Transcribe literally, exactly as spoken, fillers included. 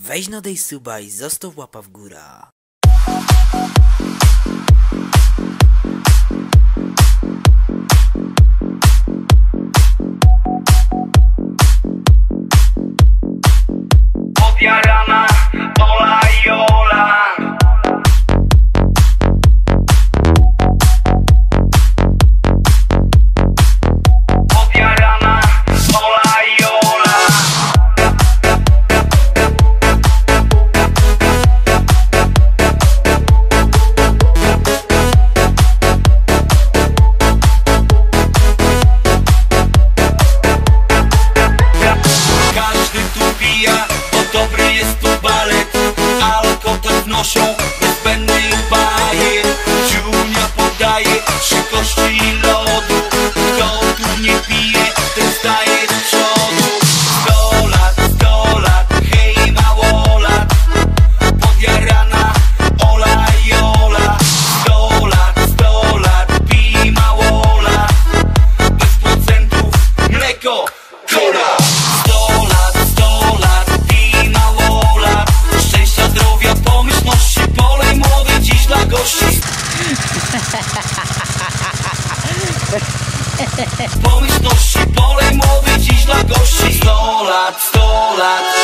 Weź no dej suba i zostaw łapa w góra. Odjarana, Ola i Ola. Bezbędny ubaje, ciunia podaje, trzy kości i lodu. Kto tu nie pije, ten staje z przodu. Sto lat, sto lat, hej mało lat. Podjarana, Ola i Ola. Sto lat, sto lat, pij mało lat. Bez procentów, mleko, kola. Pomyślności, polej młody dziś dla gości. Sto lat, sto lat.